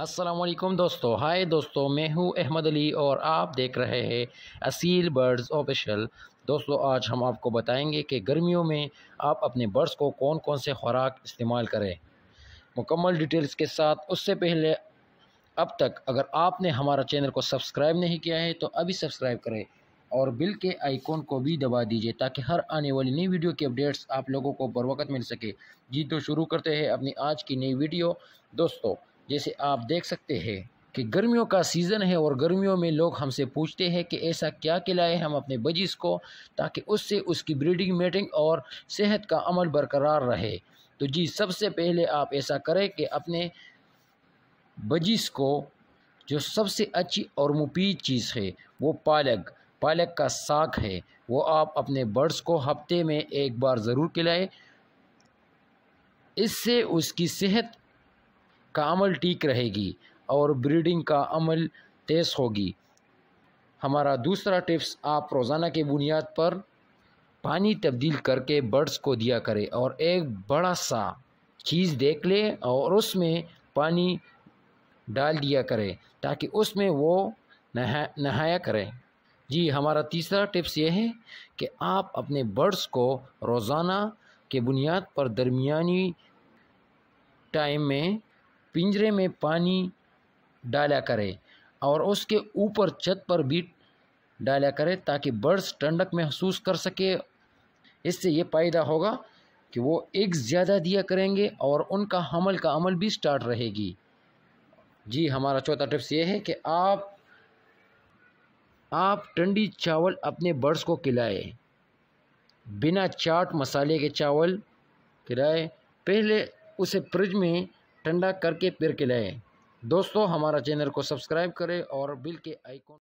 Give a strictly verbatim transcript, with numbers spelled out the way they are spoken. अस्सलामुअलैकुम दोस्तों। हाय दोस्तों, मैं हूं अहमद अली और आप देख रहे हैं असील बर्ड्स ऑफिशियल। दोस्तों, आज हम आपको बताएंगे कि गर्मियों में आप अपने बर्ड्स को कौन कौन से खुराक इस्तेमाल करें, मुकम्मल डिटेल्स के साथ। उससे पहले अब तक अगर आपने हमारा चैनल को सब्सक्राइब नहीं किया है तो अभी सब्सक्राइब करें और बिल के आइकॉन को भी दबा दीजिए ताकि हर आने वाली नई वीडियो की अपडेट्स आप लोगों को बर वक्त मिल सके। जी तो शुरू करते हैं अपनी आज की नई वीडियो। दोस्तों, जैसे आप देख सकते हैं कि गर्मियों का सीज़न है और गर्मियों में लोग हमसे पूछते हैं कि ऐसा क्या खिलाएं हम अपने बजीज़ को ताकि उससे उसकी ब्रीडिंग, मेटिंग और सेहत का अमल बरकरार रहे। तो जी, सबसे पहले आप ऐसा करें कि अपने बजीज़ को जो सबसे अच्छी और मुफीद चीज़ है वो पालक पालक का साग है, वो आप अपने बर्ड्स को हफ्ते में एक बार ज़रूर खिलाएं। इससे उसकी सेहत का अमल ठीक रहेगी और ब्रीडिंग का अमल तेज़ होगी। हमारा दूसरा टिप्स, आप रोज़ाना के बुनियाद पर पानी तब्दील करके बर्ड्स को दिया करें और एक बड़ा सा चीज़ देख ले और उसमें पानी डाल दिया करें ताकि उसमें वो नहा नहाया करें। जी, हमारा तीसरा टिप्स ये है कि आप अपने बर्ड्स को रोज़ाना के बुनियाद पर दरमियानी टाइम में पिंजरे में पानी डाला करें और उसके ऊपर छत पर भी डाला करें ताकि बर्ड्स ठंडक महसूस कर सके। इससे ये फ़ायदा होगा कि वो एक ज़्यादा दिया करेंगे और उनका हमल का अमल भी स्टार्ट रहेगी। जी, हमारा चौथा टिप्स ये है कि आप आप ठंडी चावल अपने बर्ड्स को खिलाएं, बिना चाट मसाले के चावल खिलाएं। पहले उसे फ्रिज में ठंडा करके फिर खिलाएं। दोस्तों, हमारा चैनल को सब्सक्राइब करें और बिल के आइकॉन